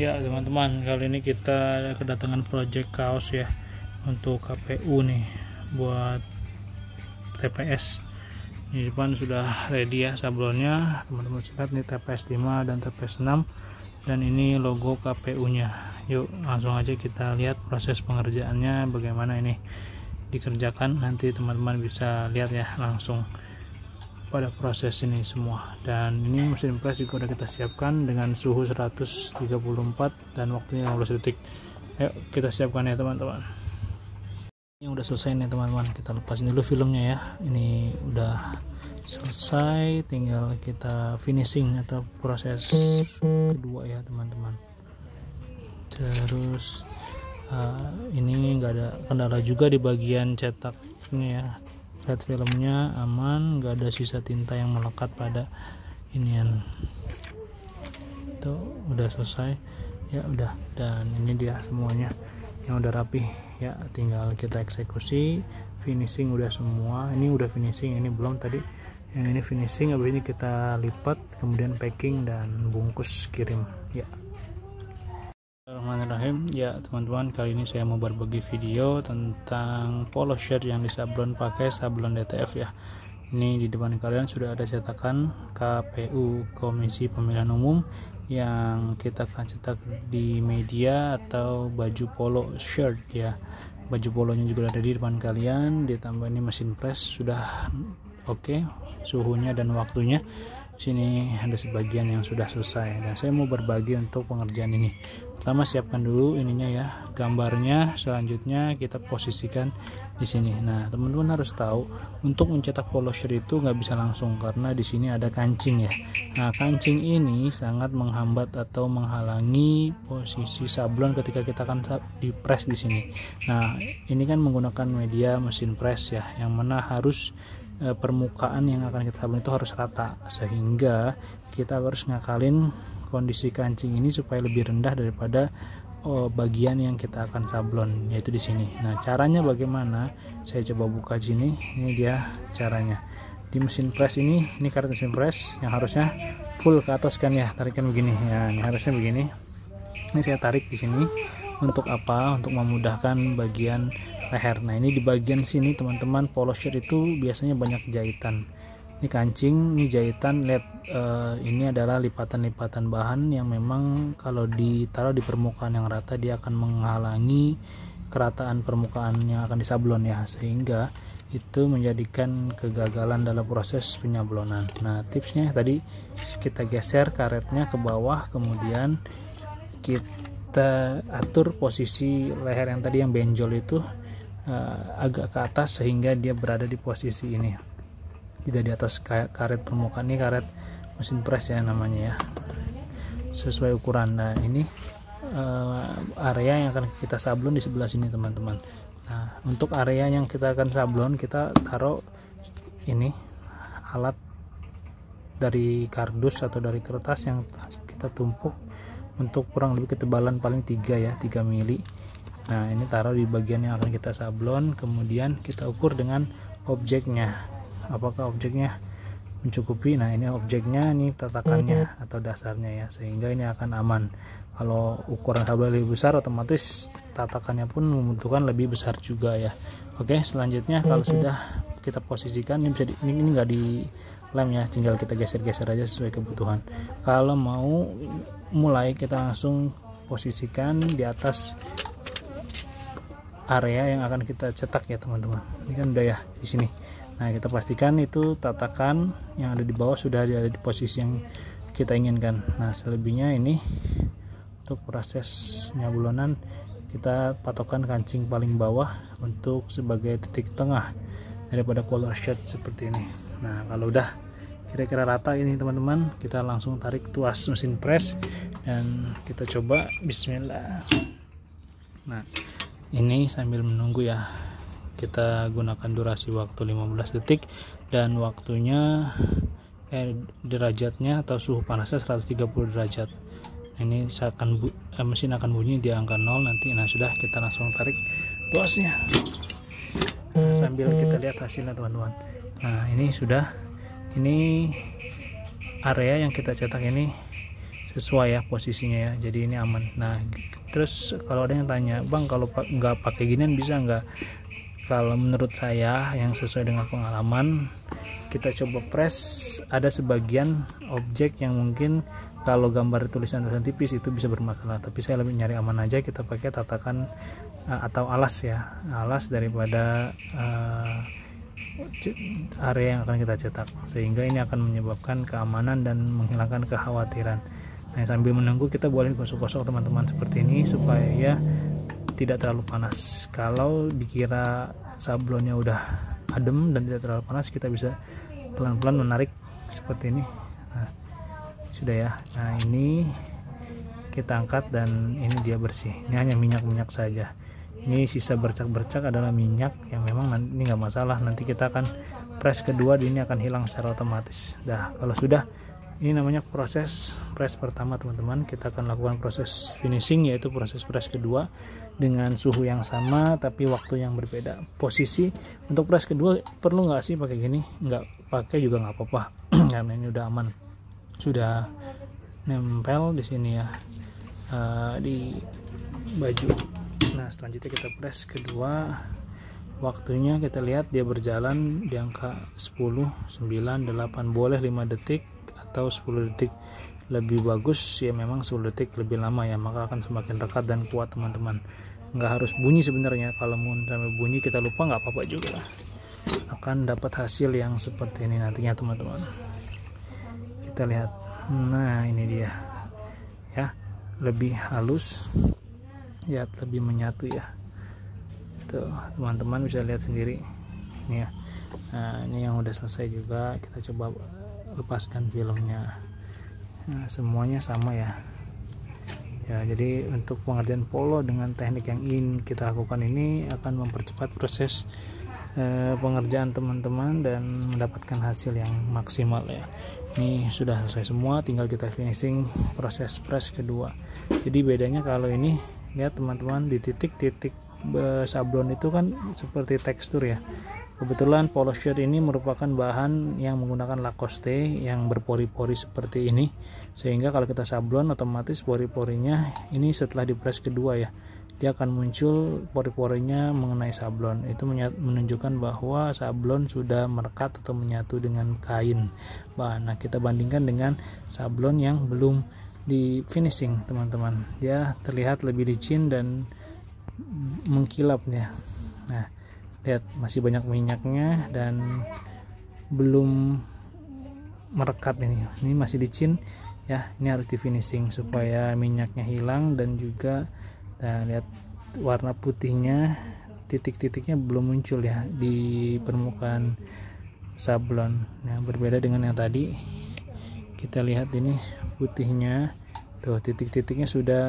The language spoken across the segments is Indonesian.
Ya teman-teman, kali ini kita kedatangan project kaos ya untuk KPU nih buat TPS. Di depan sudah ready ya sablonnya, teman-teman lihat nih TPS 5 dan TPS 6 dan ini logo KPU nya. Yuk langsung aja kita lihat proses pengerjaannya bagaimana ini dikerjakan, nanti teman-teman bisa lihat ya langsung pada proses ini semua. Dan ini mesin press juga udah kita siapkan dengan suhu 134 dan waktunya 15 detik. Ayo kita siapkan ya teman-teman. Ini udah selesai nih teman-teman, kita lepasin dulu filmnya ya. Ini udah selesai, tinggal kita finishing atau proses kedua ya teman-teman. Terus ini nggak ada kendala juga di bagian cetaknya ya, red filmnya aman, nggak ada sisa tinta yang melekat pada inian. Itu udah selesai ya, udah. Dan ini dia semuanya yang udah rapi ya, tinggal kita eksekusi. Finishing udah semua, ini udah finishing, ini belum tadi, yang ini finishing. Habis ini kita lipat, kemudian packing dan bungkus kirim ya. Bismillahirrahmanirrahim. Ya teman-teman, kali ini saya mau berbagi video tentang polo shirt yang disablon pakai sablon DTF ya. Ini di depan kalian sudah ada cetakan KPU Komisi Pemilihan Umum yang kita akan cetak di media atau baju polo shirt ya. Baju polonya juga ada di depan kalian, ditambah ini mesin press sudah oke, suhunya dan waktunya. Sini ada sebagian yang sudah selesai dan saya mau berbagi untuk pengerjaan ini. Pertama siapkan dulu ininya ya, gambarnya, selanjutnya kita posisikan di sini. Nah teman-teman harus tahu untuk mencetak polo shirt itu nggak bisa langsung karena di sini ada kancing ya. Nah kancing ini sangat menghambat atau menghalangi posisi sablon ketika kita akan di press di sini. Nah ini kan menggunakan media mesin press ya, yang mana harus permukaan yang akan kita sablon itu harus rata, sehingga kita harus ngakalin kondisi kancing ini supaya lebih rendah daripada bagian yang kita akan sablon, yaitu di sini. Nah caranya bagaimana, saya coba buka sini. Ini dia caranya di mesin press. Ini karet mesin press yang harusnya full ke atas kan ya, tarikan begini ya, ini harusnya begini. Ini saya tarik di sini untuk apa, untuk memudahkan bagian leher. Nah ini di bagian sini teman-teman, polo shirt itu biasanya banyak jahitan. Ini kancing, ini jahitan. Lihat ini adalah lipatan-lipatan bahan yang memang kalau ditaruh di permukaan yang rata dia akan menghalangi kerataan permukaan yang akan disablon ya, sehingga itu menjadikan kegagalan dalam proses penyablonan. Nah tipsnya tadi kita geser karetnya ke bawah, kemudian kita atur posisi leher yang tadi yang benjol itu agak ke atas sehingga dia berada di posisi ini, tidak di atas karet permukaan. Ini karet mesin press ya namanya ya, sesuai ukuran. Nah ini area yang akan kita sablon di sebelah sini teman-teman. Nah untuk area yang kita akan sablon, kita taruh ini alat dari kardus atau dari kertas yang kita tumpuk untuk kurang lebih ketebalan paling 3 ya, 3 mili. Nah ini taruh di bagian yang akan kita sablon, kemudian kita ukur dengan objeknya, apakah objeknya mencukupi. Nah ini objeknya, ini tatakannya atau dasarnya ya, sehingga ini akan aman. Kalau ukuran sablon lebih besar, otomatis tatakannya pun membutuhkan lebih besar juga ya. Oke, selanjutnya kalau sudah kita posisikan, ini bisa ini nggak di lem ya, tinggal kita geser-geser aja sesuai kebutuhan. Kalau mau mulai, kita langsung posisikan di atas area yang akan kita cetak ya teman-teman. Ini kan udah ya di sini. Nah kita pastikan itu tatakan yang ada di bawah sudah ada di posisi yang kita inginkan. Nah selebihnya ini untuk proses penyablonan kita patokan kancing paling bawah untuk sebagai titik tengah daripada polo shirt seperti ini. Nah kalau udah kira-kira rata ini teman-teman, kita langsung tarik tuas mesin press dan kita coba. Bismillah. Nah ini sambil menunggu ya, kita gunakan durasi waktu 15 detik dan waktunya derajatnya atau suhu panasnya 130 derajat. Ini mesin akan bunyi di angka 0 nanti. Nah sudah, kita langsung tarik tuasnya. Nah, sambil kita lihat hasilnya teman-teman. Nah ini sudah, ini area yang kita cetak ini sesuai ya posisinya ya, jadi ini aman. Nah terus kalau ada yang tanya, bang kalau nggak pakai ginian bisa nggak? Kalau menurut saya yang sesuai dengan pengalaman, kita coba press, ada sebagian objek yang mungkin kalau gambar tulisan-tulisan tipis itu bisa bermasalah, tapi saya lebih nyari aman aja, kita pakai tatakan atau alas ya, alas daripada area yang akan kita cetak, sehingga ini akan menyebabkan keamanan dan menghilangkan kekhawatiran. Nah sambil menunggu kita boleh gosok-gosok teman-teman seperti ini supaya tidak terlalu panas. Kalau dikira sablonnya udah adem dan tidak terlalu panas, kita bisa pelan-pelan menarik seperti ini. Nah, sudah ya. Nah ini kita angkat dan ini dia bersih, ini hanya minyak-minyak saja. Ini sisa bercak-bercak adalah minyak yang memang nanti ini nggak masalah, nanti kita akan press kedua, ini akan hilang secara otomatis. Dah, kalau sudah, ini namanya proses press pertama teman-teman, kita akan lakukan proses finishing, yaitu proses press kedua dengan suhu yang sama tapi waktu yang berbeda. Posisi untuk press kedua perlu nggak sih pakai gini? Nggak pakai juga nggak apa-apa karena ini udah aman, sudah nempel di sini ya, di baju. Nah selanjutnya kita press kedua, waktunya kita lihat dia berjalan di angka 10, 9, 8, boleh 5 detik atau 10 detik lebih bagus ya, memang 10 detik lebih lama ya, maka akan semakin rekat dan kuat teman-teman. Nggak harus bunyi sebenarnya, kalau mau sampai bunyi kita lupa nggak apa-apa juga lah, akan dapat hasil yang seperti ini nantinya teman-teman. Kita lihat, nah ini dia ya, lebih halus, lihat lebih menyatu ya, tuh teman-teman bisa lihat sendiri ini ya. Nah ini yang udah selesai juga, kita coba lepaskan filmnya. Nah, semuanya sama ya ya, jadi untuk pengerjaan polo dengan teknik yang ingin kita lakukan ini akan mempercepat proses pengerjaan teman-teman dan mendapatkan hasil yang maksimal ya. Ini sudah selesai semua, tinggal kita finishing proses press kedua. Jadi bedanya kalau ini lihat teman-teman, di titik-titik sablon itu kan seperti tekstur ya. Kebetulan polo shirt ini merupakan bahan yang menggunakan Lacoste yang berpori-pori seperti ini, sehingga kalau kita sablon otomatis pori-porinya ini setelah di press kedua ya, dia akan muncul pori-porinya mengenai sablon. Itu menunjukkan bahwa sablon sudah merekat atau menyatu dengan kain bahan. Nah kita bandingkan dengan sablon yang belum di finishing teman-teman, dia terlihat lebih licin dan mengkilap ya. Nah lihat masih banyak minyaknya dan belum merekat, ini masih licin ya, ini harus di finishing supaya minyaknya hilang. Dan juga nah, lihat warna putihnya, titik-titiknya belum muncul ya di permukaan sablon. Nah berbeda dengan yang tadi, kita lihat ini putihnya tuh, titik-titiknya sudah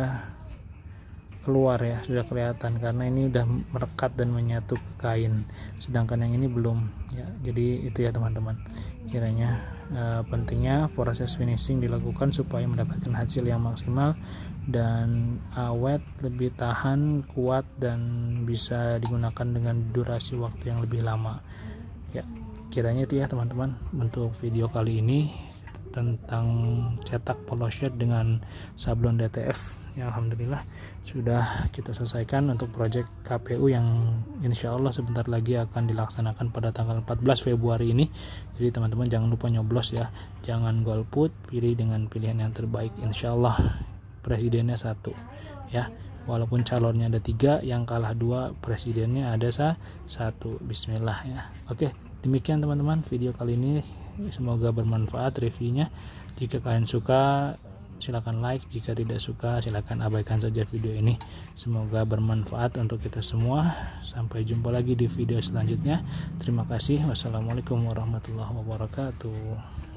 keluar ya, sudah kelihatan karena ini udah merekat dan menyatu ke kain, sedangkan yang ini belum ya. Jadi itu ya teman-teman, kiranya pentingnya proses finishing dilakukan supaya mendapatkan hasil yang maksimal dan awet, lebih tahan, kuat, dan bisa digunakan dengan durasi waktu yang lebih lama ya. Kiranya itu ya teman-teman untuk video kali ini tentang cetak polo shirt dengan sablon DTF ya. Alhamdulillah sudah kita selesaikan untuk proyek KPU yang insya Allah sebentar lagi akan dilaksanakan pada tanggal 14 Februari ini. Jadi teman-teman jangan lupa nyoblos ya, jangan golput, pilih dengan pilihan yang terbaik. Insya Allah presidennya 1 ya, walaupun calonnya ada 3, yang kalah 2, presidennya ada 1. Bismillah ya. Oke, demikian teman-teman video kali ini, semoga bermanfaat reviewnya. Jika kalian suka silakan like, jika tidak suka silakan abaikan saja video ini. Semoga bermanfaat untuk kita semua. Sampai jumpa lagi di video selanjutnya. Terima kasih. Wassalamualaikum warahmatullahi wabarakatuh.